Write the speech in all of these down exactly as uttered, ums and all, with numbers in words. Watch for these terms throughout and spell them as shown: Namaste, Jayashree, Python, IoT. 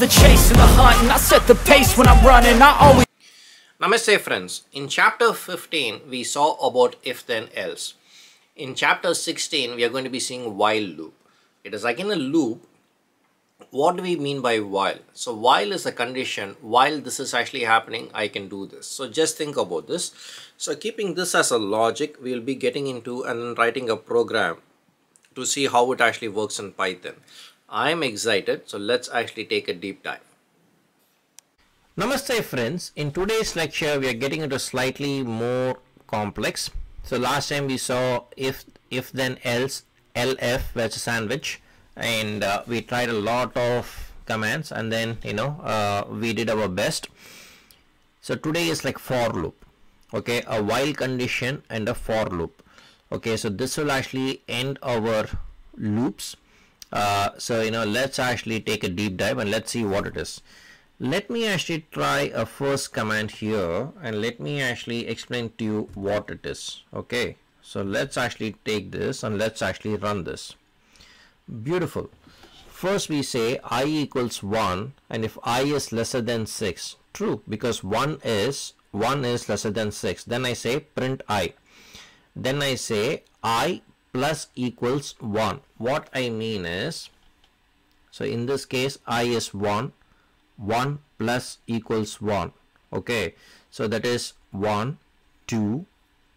the chase and the hunt, and I set the pace when I'm running. I always. Namaste friends, in chapter fifteen we saw about if then else. In chapter sixteen we are going to be seeing while loop. It is like in a loop. What do we mean by while? So while is a condition, while this is actually happening I can do this. So just think about this. So keeping this as a logic, we will be getting into and writing a program to see how it actually works in Python. I'm excited, so let's actually take a deep dive. Namaste friends, in today's lecture we are getting into slightly more complex. So last time we saw if, if then else, L F, which is sandwich. And uh, we tried a lot of commands, and then you know uh, we did our best. So today is like for loop, okay, a while condition and a for loop, okay. So this will actually end our loops. Uh, so you know let's actually take a deep dive and let's see what it is. Let me actually try a first command here, and let me actually explain to you what it is, okay. So let's actually take this and let's actually run this. Beautiful. First we say I equals one, and if I is lesser than six, true, because one is one is lesser than six. Then I say print I. Then I say I plus equals one. What I mean is, so in this case I is one, one plus equals one, okay. So that is one, two,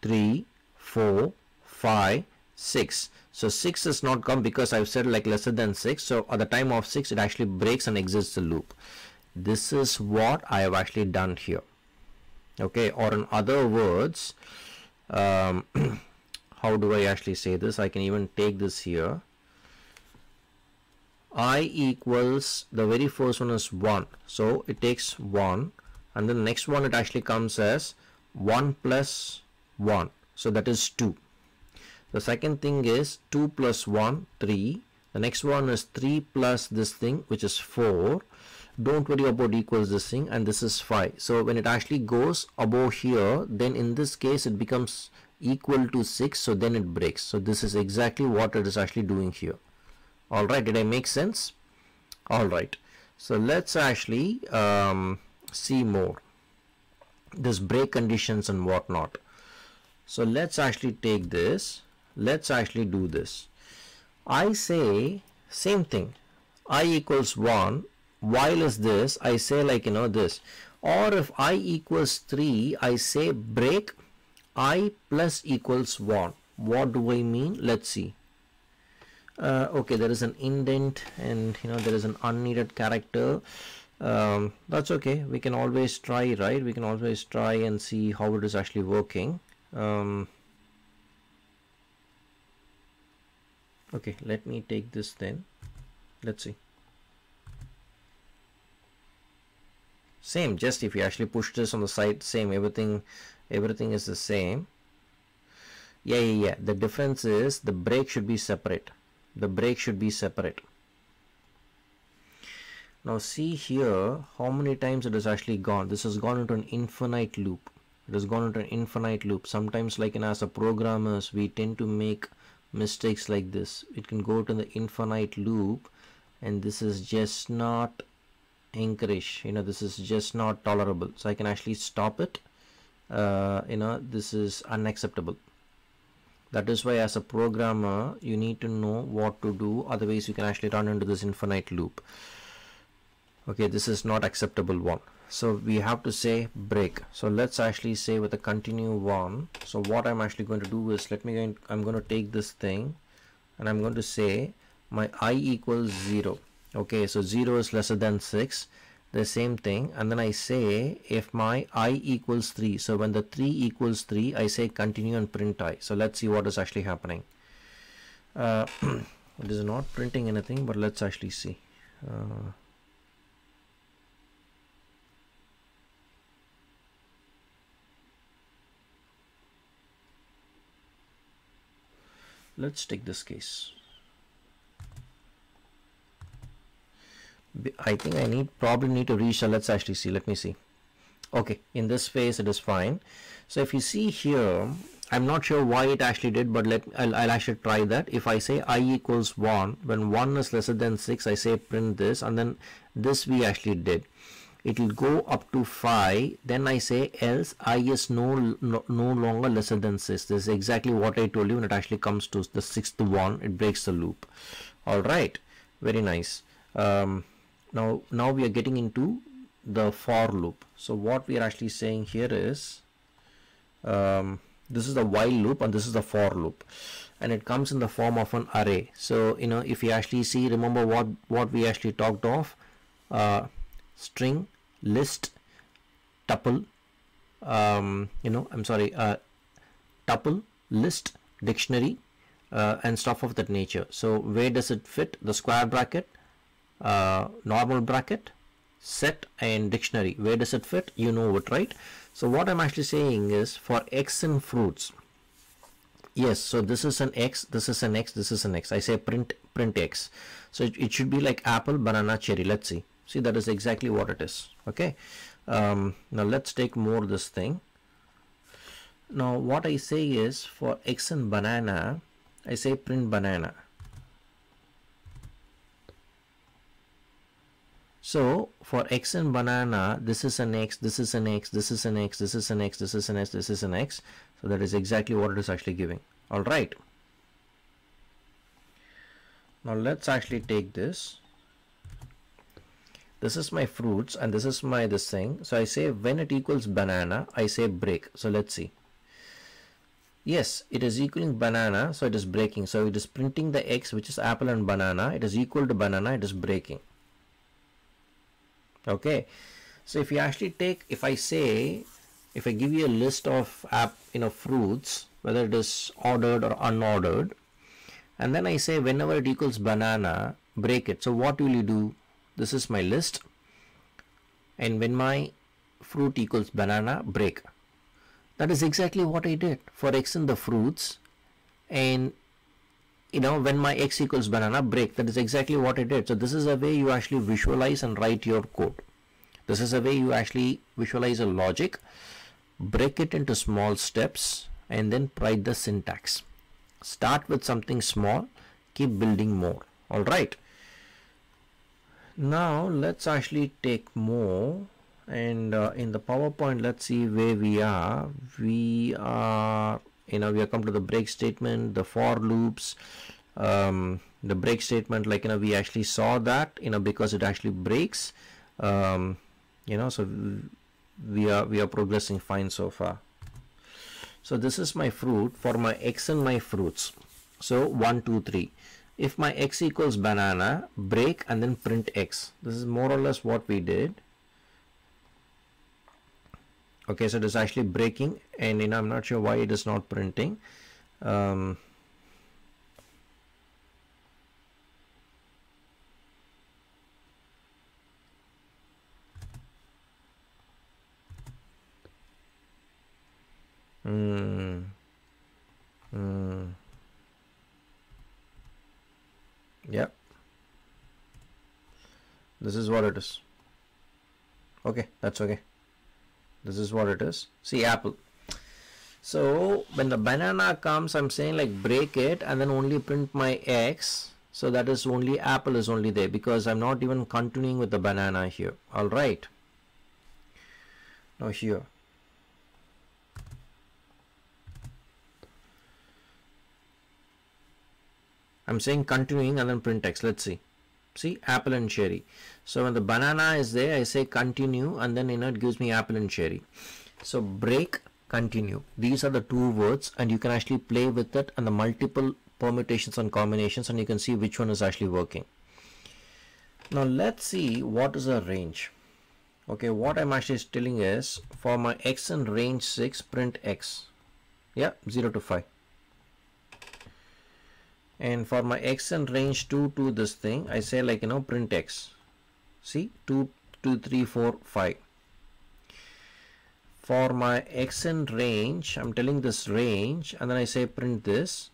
three, four, five, six. So six is not come because I've said like lesser than six. So at the time of six, it actually breaks and exits the loop. This is what I have actually done here. Okay, or in other words, um, how do I actually say this? I can even take this here. I equals, the very first one is one. So it takes one, and then the next one, it actually comes as one plus one. So that is two. The second thing is two plus one, three. The next one is three plus this thing, which is four. Don't worry about equals this thing, and this is five. So when it actually goes above here, then in this case it becomes equal to six, so then it breaks. So this is exactly what it is actually doing here. All right, did I make sense? All right, so let's actually um, see more. This break conditions and whatnot. So let's actually take this. Let's actually do this. I say same thing, I equals one, while is this, I say like you know this, or if I equals three, I say break I plus equals one. What do I mean? Let's see. Uh, okay, there is an indent, and you know there is an unneeded character. Um, that's okay, we can always try, right? We can always try and see how it is actually working. Um, Okay, let me take this then. Let's see. Same, just if you actually push this on the side, same, everything, everything is the same. Yeah, yeah, yeah. The difference is the break should be separate. The break should be separate. Now see here how many times it has actually gone. This has gone into an infinite loop. It has gone into an infinite loop. Sometimes like in as a programmers, we tend to make mistakes like this. It can go to the infinite loop, and this is just not encouraged. You know, this is just not tolerable. So I can actually stop it. Uh, you know, this is unacceptable. That is why as a programmer, you need to know what to do. Otherwise, you can actually run into this infinite loop. Okay, this is not acceptable one. So we have to say break. So let's actually say with a continue one. So what I'm actually going to do is, let me go, I'm going to take this thing, and I'm going to say my I equals zero. Okay, so zero is lesser than six, the same thing. And then I say if my I equals three, so when the three equals three, I say continue and print I. So let's see what is actually happening. Uh, it is not printing anything, but let's actually see. Uh, Let's take this case. I think I need probably need to reach. Let's actually see. Let me see. Okay, in this phase it is fine. So if you see here, I'm not sure why it actually did, but let I'll, I'll actually try that. If I say I equals one, when one is lesser than six, I say print this, and then this we actually did. It will go up to five, then I say else I is no, no no longer lesser than six. This is exactly what I told you. When it actually comes to the sixth one, it breaks the loop. All right, very nice. Um, now now we are getting into the for loop. So what we are actually saying here is um, this is the while loop and this is the for loop, and it comes in the form of an array. So you know, if you actually see, remember what what we actually talked of, uh, string, list, tuple, um, you know, I'm sorry, uh, tuple, list, dictionary, uh, and stuff of that nature. So where does it fit? The square bracket, uh, normal bracket, set, and dictionary. Where does it fit? You know it, right? So what I'm actually saying is for x and fruits. Yes, so this is an x, this is an x, this is an x. I say print print x. So it, it should be like apple, banana, cherry. Let's see. See, that is exactly what it is. Okay, um, now let's take more this thing. Now what I say is for x and banana, I say print banana. So for x and banana, this is an x, this is an x, this is an x, this is an x, this is an x, this is an x. So that is exactly what it is actually giving. All right. Now let's actually take this. This is my fruits and this is my this thing. So I say when it equals banana, I say break. So let's see. Yes, it is equaling banana, so it is breaking. So it is printing the x, which is apple and banana. It is equal to banana, it is breaking. Okay, so if you actually take, if I say, if I give you a list of app, you know, fruits, whether it is ordered or unordered, and then I say whenever it equals banana, break it. So what will you do? This is my list, and when my fruit equals banana, break. That is exactly what I did for x in the fruits, and you know, when my x equals banana, break. That is exactly what I did. So this is a way you actually visualize and write your code. This is a way you actually visualize a logic, break it into small steps, and then write the syntax. Start with something small, keep building more. All right. Now let's actually take more, and uh, in the PowerPoint, let's see where we are. We are, you know, we have come to the break statement, the for loops, um, the break statement, like, you know, we actually saw that, you know, because it actually breaks, um, you know, so we are, we are progressing fine so far. So this is my fruit for my x and my fruits. So one, two, three. If my x equals banana, break, and then print x. This is more or less what we did. Okay, so it is actually breaking, and you know, I'm not sure why it is not printing. Um, mm, mm. Yep, this is what it is. Okay, that's okay. This is what it is. See, apple. So when the banana comes, I'm saying like break it and then only print my x. So that is only apple is only there, because I'm not even continuing with the banana here. All right. Now here. I'm saying continuing and then print x. Let's see. See, apple and cherry. So when the banana is there, I say continue, and then you know, it gives me apple and cherry. So break, continue. These are the two words, and you can actually play with it and the multiple permutations and combinations, and you can see which one is actually working. Now let's see what is the range. Okay, what I'm actually telling is for my x in range six, print x. Yeah, zero to five. And for my x and range two to this thing, I say like, you know, print x. See, two, two, three, four, five. For my x and range, I'm telling this range, and then I say print this.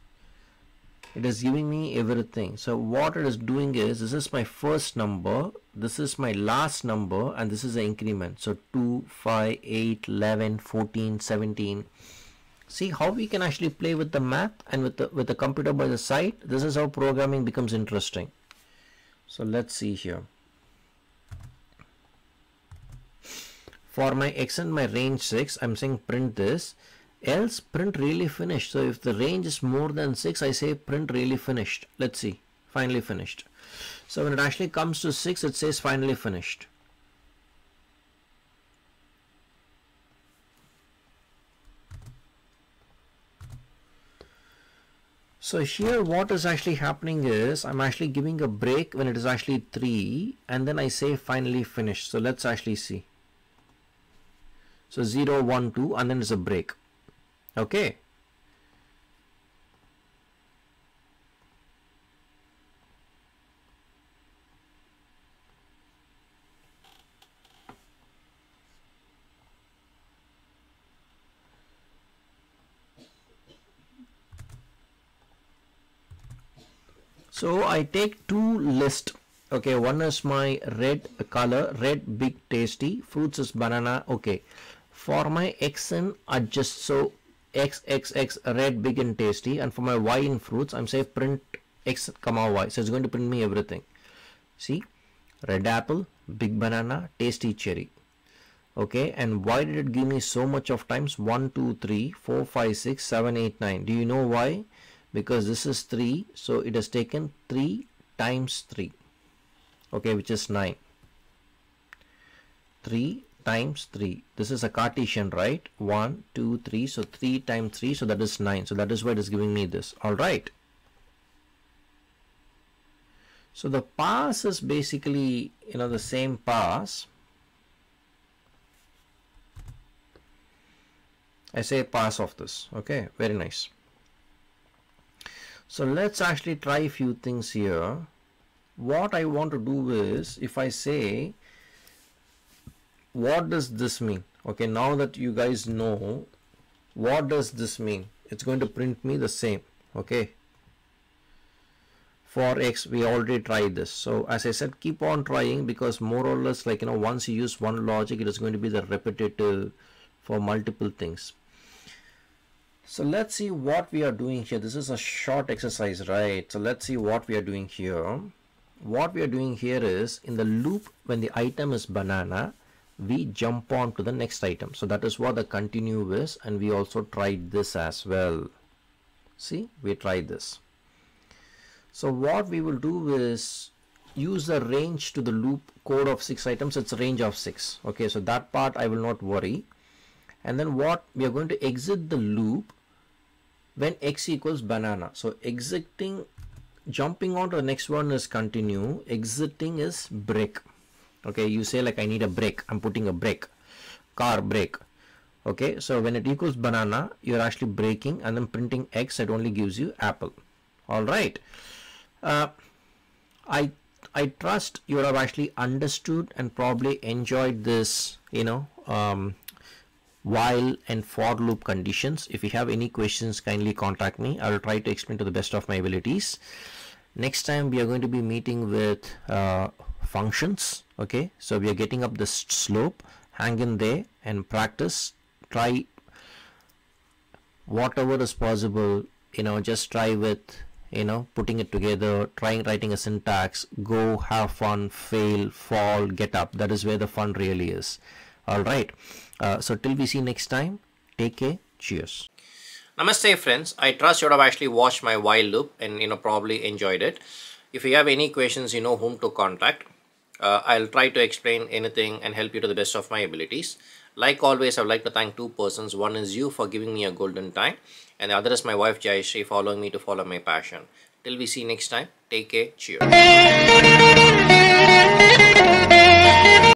It is giving me everything. So what it is doing is, this is my first number, this is my last number, and this is the increment. So two, five, eight, eleven, fourteen, seventeen, See how we can actually play with the map and with the, with the computer by the side. This is how programming becomes interesting. So let's see here. For my X and my range six, I'm saying print this, else print really finished. So if the range is more than six, I say print really finished. Let's see, finally finished. So when it actually comes to six, it says finally finished. So here what is actually happening is I'm actually giving a break when it is actually three, and then I say finally finished. So let's actually see. So zero, one, two, and then it's a break. Okay. So I take two lists. Okay, one is my red color, red big tasty, fruits is banana. Okay, for my X in adjust, so X, X, X, red big and tasty, and for my Y in fruits, I'm saying print X, comma Y. So it's going to print me everything. See, red apple, big banana, tasty cherry. Okay, and why did it give me so much of times? one, two, three, four, five, six, seven, eight, nine. Do you know why? Because this is three, so it has taken three times three, okay, which is nine. Three times three, this is a Cartesian, right? One, two, three, so three times three, so that is nine. So that is why it is giving me this. All right, so the pass is basically, you know, the same pass. I say pass of this. Okay, very nice. So let's actually try a few things here. What I want to do is, if I say, what does this mean? Okay, now that you guys know, what does this mean? It's going to print me the same, okay? For X, we already tried this. So as I said, keep on trying, because more or less, like, you know, once you use one logic, it is going to be the repetitive for multiple things. So let's see what we are doing here. This is a short exercise, right? So let's see what we are doing here. What we are doing here is, in the loop, when the item is banana, we jump on to the next item. So that is what the continue is, and we also tried this as well. See, we tried this. So what we will do is use the range to the loop code of six items. It's range of six. Okay, so that part I will not worry. And then what we are going to exit the loop when X equals banana. So exiting, jumping on to the next one is continue, exiting is break. Okay, you say like, I need a break, I'm putting a break, car break. Okay, so when it equals banana, you're actually breaking and then printing X. It only gives you apple. All right, uh, I I trust you have actually understood and probably enjoyed this, you know, um, while and for loop conditions. If you have any questions, kindly contact me. I will try to explain to the best of my abilities. Next time we are going to be meeting with uh, functions. Okay, so we are getting up this slope. Hang in there and practice. Try whatever is possible, you know, just try with, you know, putting it together, trying writing a syntax, go have fun, fail, fall, get up. That is where the fun really is. All right. Uh, so till we see next time, take care. Cheers. Namaste friends. I trust you have actually watched my while loop and, you know, probably enjoyed it. If you have any questions, you know whom to contact. Uh, I'll try to explain anything and help you to the best of my abilities. Like always, I would like to thank two persons. One is you for giving me a golden time, and the other is my wife Jayashree for allowing me to follow my passion. Till we see next time, take care. Cheers.